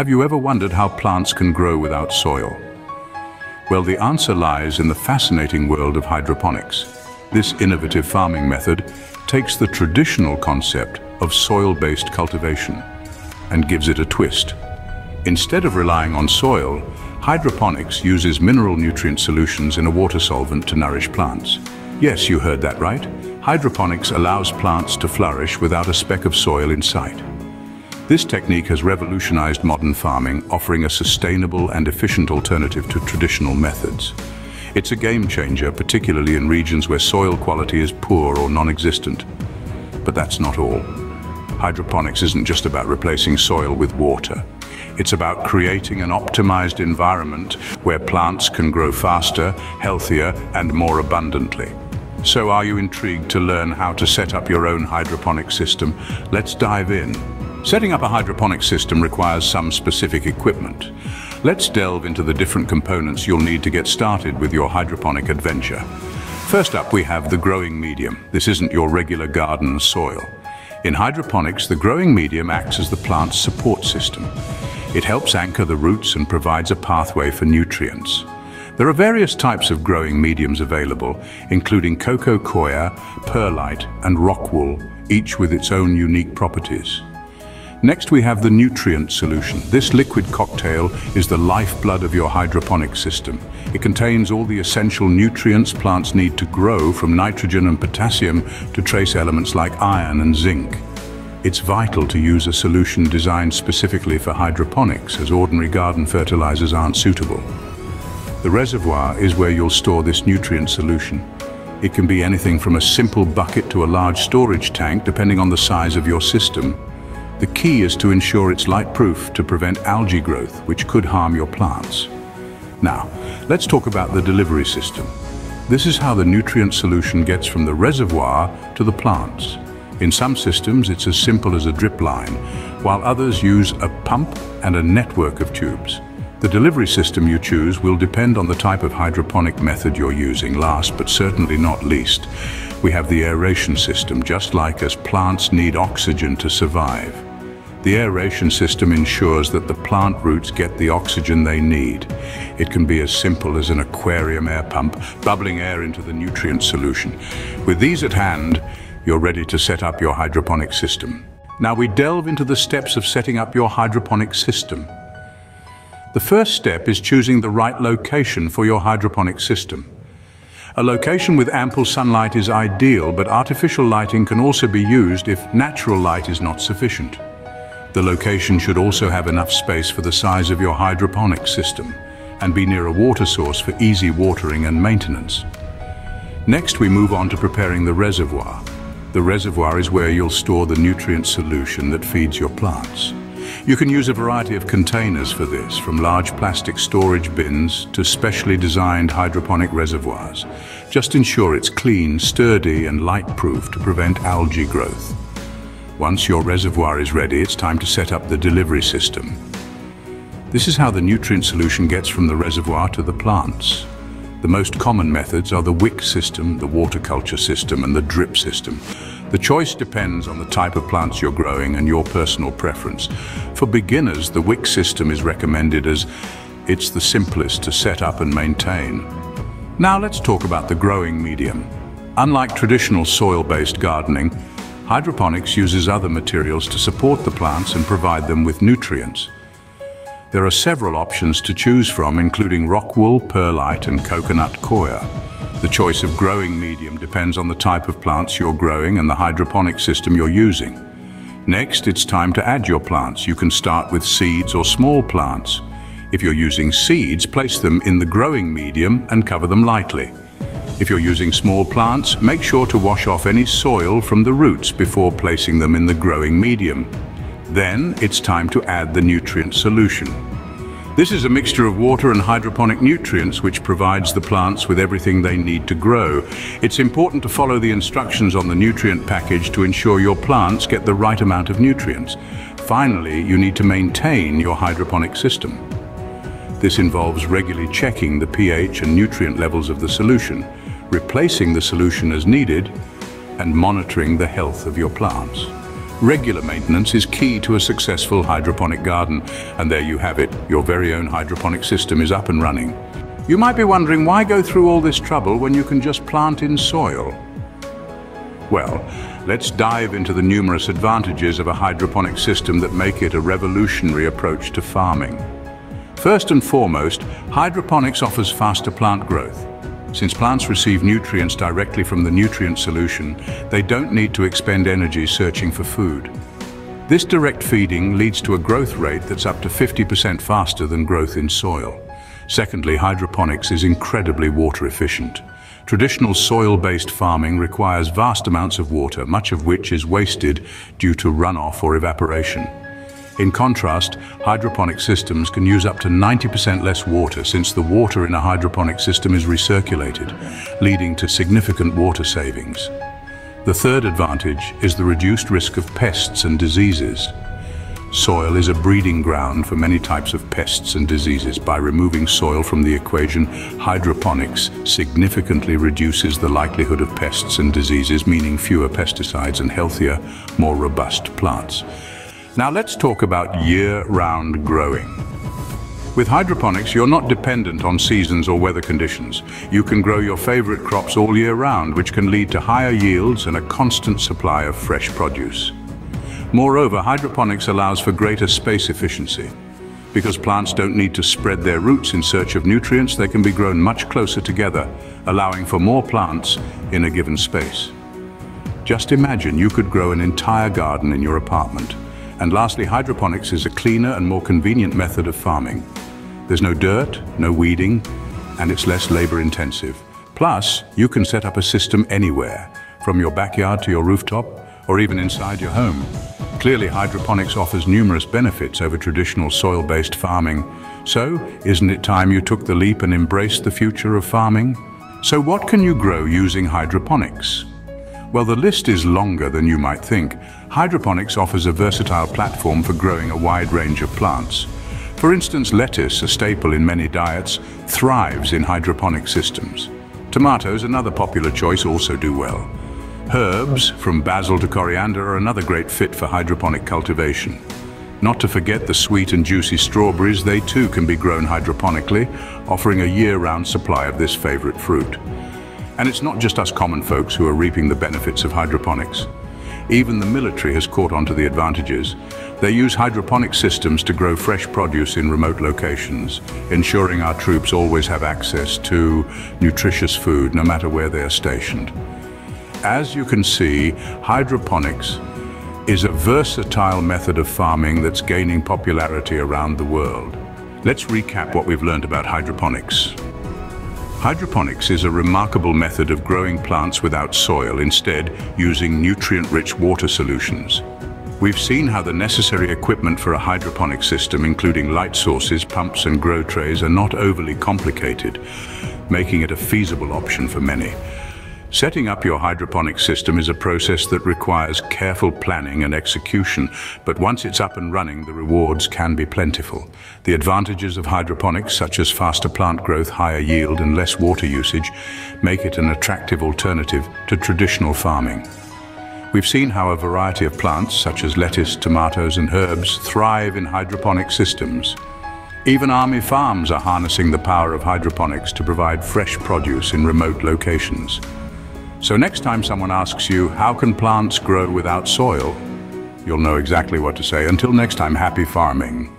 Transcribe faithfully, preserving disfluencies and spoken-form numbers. Have you ever wondered how plants can grow without soil? Well, the answer lies in the fascinating world of hydroponics. This innovative farming method takes the traditional concept of soil-based cultivation and gives it a twist. Instead of relying on soil, hydroponics uses mineral nutrient solutions in a water solvent to nourish plants. Yes, you heard that right. Hydroponics allows plants to flourish without a speck of soil in sight. This technique has revolutionized modern farming, offering a sustainable and efficient alternative to traditional methods. It's a game changer, particularly in regions where soil quality is poor or non-existent. But that's not all. Hydroponics isn't just about replacing soil with water. It's about creating an optimized environment where plants can grow faster, healthier, and more abundantly. So are you intrigued to learn how to set up your own hydroponic system? Let's dive in. Setting up a hydroponic system requires some specific equipment. Let's delve into the different components you'll need to get started with your hydroponic adventure. First up, we have the growing medium. This isn't your regular garden soil. In hydroponics, the growing medium acts as the plant's support system. It helps anchor the roots and provides a pathway for nutrients. There are various types of growing mediums available, including cococoir, perlite, and rockwool, each with its own unique properties. Next, we have the nutrient solution. This liquid cocktail is the lifeblood of your hydroponic system. It contains all the essential nutrients plants need to grow, from nitrogen and potassium to trace elements like iron and zinc. It's vital to use a solution designed specifically for hydroponics, as ordinary garden fertilizers aren't suitable. The reservoir is where you'll store this nutrient solution. It can be anything from a simple bucket to a large storage tank, depending on the size of your system. The key is to ensure it's light-proof to prevent algae growth, which could harm your plants. Now, let's talk about the delivery system. This is how the nutrient solution gets from the reservoir to the plants. In some systems, it's as simple as a drip line, while others use a pump and a network of tubes. The delivery system you choose will depend on the type of hydroponic method you're using. Last but certainly not least, we have the aeration system. Just like as plants need oxygen to survive, the aeration system ensures that the plant roots get the oxygen they need. It can be as simple as an aquarium air pump, bubbling air into the nutrient solution. With these at hand, you're ready to set up your hydroponic system. Now we delve into the steps of setting up your hydroponic system. The first step is choosing the right location for your hydroponic system. A location with ample sunlight is ideal, but artificial lighting can also be used if natural light is not sufficient. The location should also have enough space for the size of your hydroponic system and be near a water source for easy watering and maintenance. Next, we move on to preparing the reservoir. The reservoir is where you'll store the nutrient solution that feeds your plants. You can use a variety of containers for this, from large plastic storage bins to specially designed hydroponic reservoirs. Just ensure it's clean, sturdy, and light-proof to prevent algae growth. Once your reservoir is ready, it's time to set up the delivery system. This is how the nutrient solution gets from the reservoir to the plants. The most common methods are the Wick system, the water culture system, and the drip system. The choice depends on the type of plants you're growing and your personal preference. For beginners, the Wick system is recommended as it's the simplest to set up and maintain. Now let's talk about the growing medium. Unlike traditional soil-based gardening, hydroponics uses other materials to support the plants and provide them with nutrients. There are several options to choose from, including rockwool, perlite, and coconut coir. The choice of growing medium depends on the type of plants you're growing and the hydroponic system you're using. Next, it's time to add your plants. You can start with seeds or small plants. If you're using seeds, place them in the growing medium and cover them lightly. If you're using small plants, make sure to wash off any soil from the roots before placing them in the growing medium. Then, it's time to add the nutrient solution. This is a mixture of water and hydroponic nutrients which provides the plants with everything they need to grow. It's important to follow the instructions on the nutrient package to ensure your plants get the right amount of nutrients. Finally, you need to maintain your hydroponic system. This involves regularly checking the pH and nutrient levels of the solution, replacing the solution as needed, and monitoring the health of your plants. Regular maintenance is key to a successful hydroponic garden. And there you have it, your very own hydroponic system is up and running. You might be wondering, why go through all this trouble when you can just plant in soil? Well, let's dive into the numerous advantages of a hydroponic system that make it a revolutionary approach to farming. First and foremost, hydroponics offers faster plant growth. Since plants receive nutrients directly from the nutrient solution, they don't need to expend energy searching for food. This direct feeding leads to a growth rate that's up to fifty percent faster than growth in soil. Secondly, hydroponics is incredibly water efficient. Traditional soil-based farming requires vast amounts of water, much of which is wasted due to runoff or evaporation. In contrast, hydroponic systems can use up to ninety percent less water, since the water in a hydroponic system is recirculated, leading to significant water savings. The third advantage is the reduced risk of pests and diseases. Soil is a breeding ground for many types of pests and diseases. By removing soil from the equation, hydroponics significantly reduces the likelihood of pests and diseases, meaning fewer pesticides and healthier, more robust plants. Now let's talk about year-round growing. With hydroponics, you're not dependent on seasons or weather conditions. You can grow your favorite crops all year round, which can lead to higher yields and a constant supply of fresh produce. Moreover, hydroponics allows for greater space efficiency. Because plants don't need to spread their roots in search of nutrients, they can be grown much closer together, allowing for more plants in a given space. Just imagine, you could grow an entire garden in your apartment. And lastly, hydroponics is a cleaner and more convenient method of farming. There's no dirt, no weeding, and it's less labor-intensive. Plus, you can set up a system anywhere, from your backyard to your rooftop, or even inside your home. Clearly, hydroponics offers numerous benefits over traditional soil-based farming. So, isn't it time you took the leap and embraced the future of farming? So what can you grow using hydroponics? Well, the list is longer than you might think. Hydroponics offers a versatile platform for growing a wide range of plants. For instance, lettuce, a staple in many diets, thrives in hydroponic systems. Tomatoes, another popular choice, also do well. Herbs, from basil to coriander, are another great fit for hydroponic cultivation. Not to forget the sweet and juicy strawberries, they too can be grown hydroponically, offering a year-round supply of this favorite fruit. And it's not just us common folks who are reaping the benefits of hydroponics. Even the military has caught on to the advantages. They use hydroponic systems to grow fresh produce in remote locations, ensuring our troops always have access to nutritious food no matter where they are stationed. As you can see, hydroponics is a versatile method of farming that's gaining popularity around the world. Let's recap what we've learned about hydroponics. Hydroponics is a remarkable method of growing plants without soil, instead using nutrient-rich water solutions. We've seen how the necessary equipment for a hydroponic system, including light sources, pumps and grow trays, are not overly complicated, making it a feasible option for many. Setting up your hydroponic system is a process that requires careful planning and execution, but once it's up and running, the rewards can be plentiful. The advantages of hydroponics, such as faster plant growth, higher yield, and less water usage, make it an attractive alternative to traditional farming. We've seen how a variety of plants, such as lettuce, tomatoes, and herbs, thrive in hydroponic systems. Even army farms are harnessing the power of hydroponics to provide fresh produce in remote locations. So next time someone asks you, how can plants grow without soil? You'll know exactly what to say. Until next time, happy farming.